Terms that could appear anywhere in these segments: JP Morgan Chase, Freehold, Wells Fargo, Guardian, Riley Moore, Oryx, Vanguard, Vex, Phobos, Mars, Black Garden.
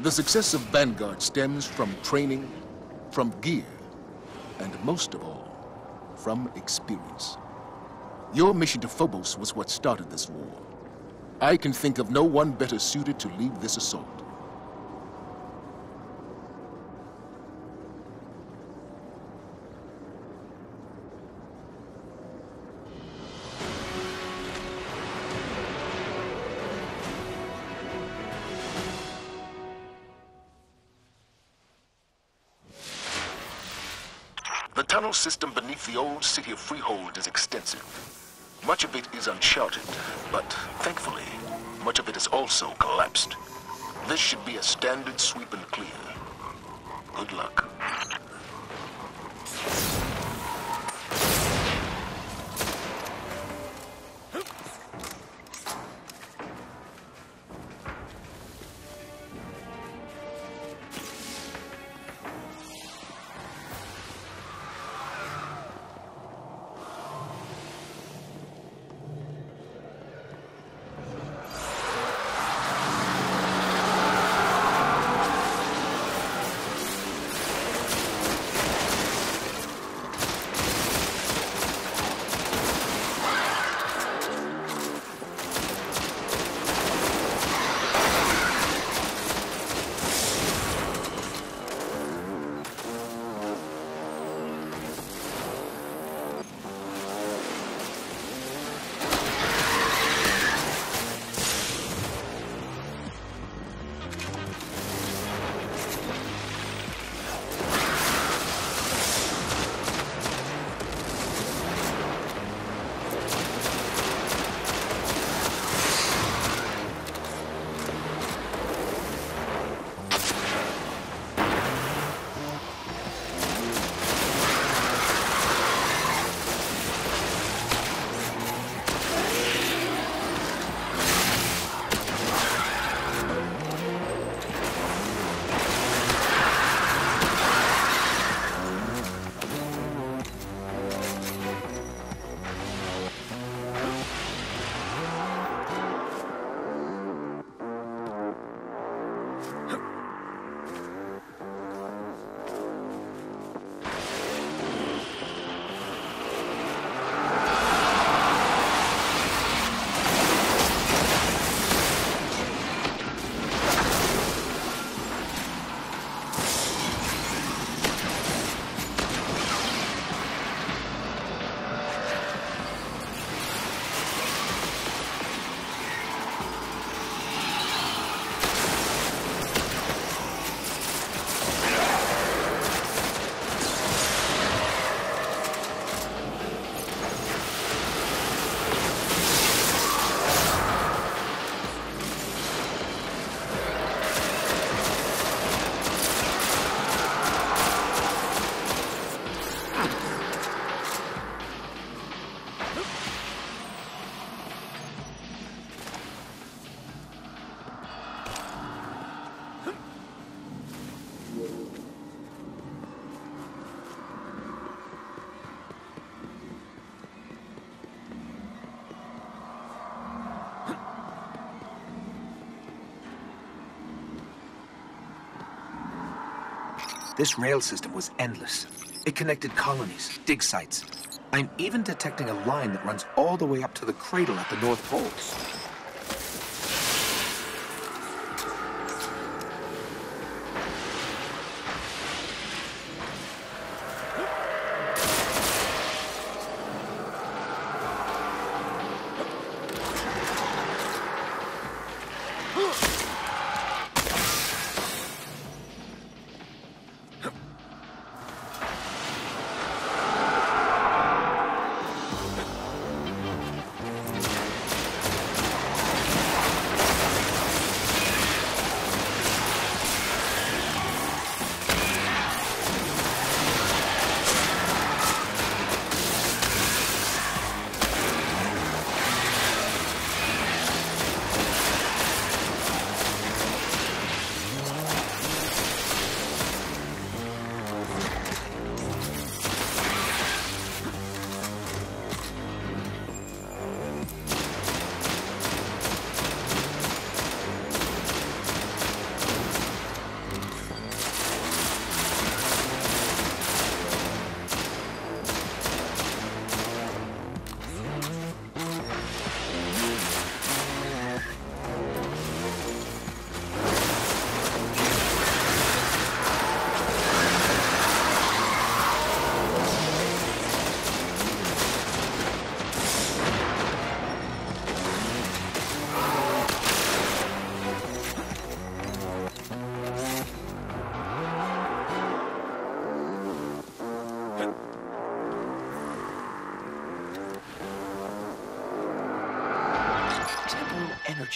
The success of Vanguard stems from training, from gear, and most of all, from experience. Your mission to Phobos was what started this war. I can think of no one better suited to lead this assault. The tunnel system beneath the old city of Freehold is extensive. Much of it is uncharted, but thankfully, much of it is also collapsed. This should be a standard sweep and clear. Good luck. This rail system was endless. It connected colonies, dig sites. I'm even detecting a line that runs all the way up to the cradle at the North Pole.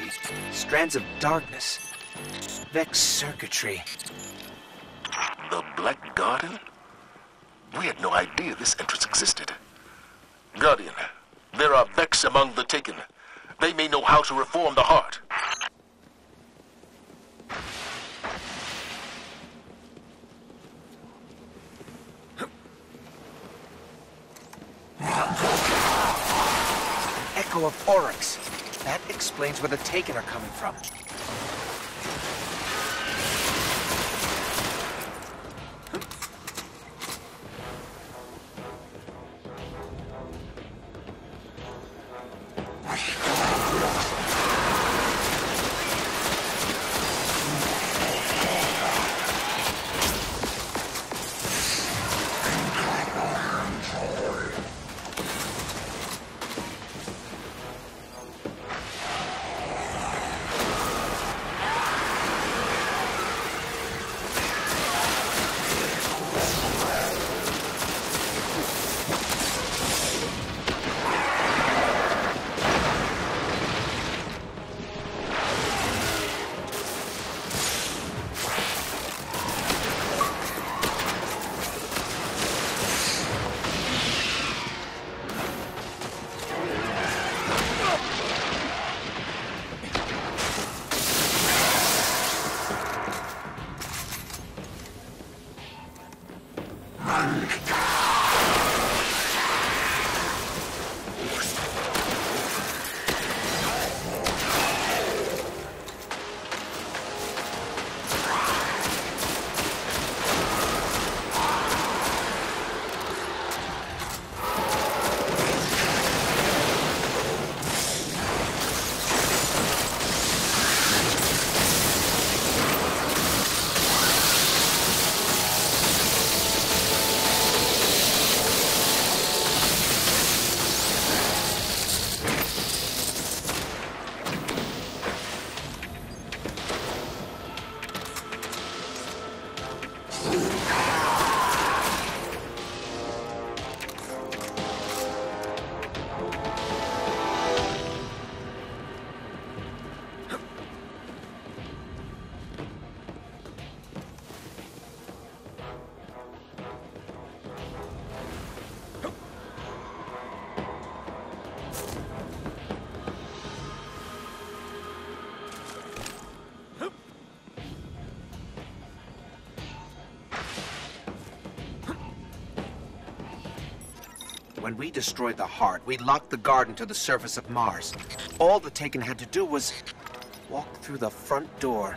energies, strands of darkness, Vex circuitry. The Black Garden? We had no idea this entrance existed. Guardian, there are Vex among the Taken. They may know how to reform the heart. Echo of Oryx. That explains where the Taken are coming from. When we destroyed the heart, we locked the garden to the surface of Mars. All the Taken had to do was walk through the front door.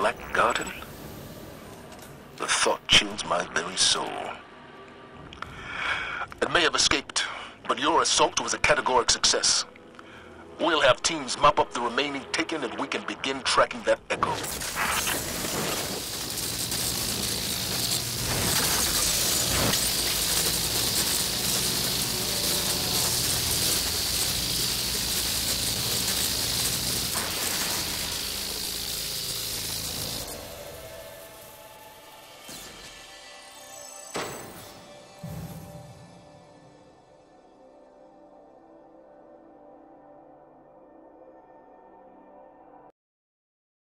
Black Garden? The thought chills my very soul. It may have escaped, but your assault was a categoric success. We'll have teams mop up the remaining taken and we can begin tracking that echo.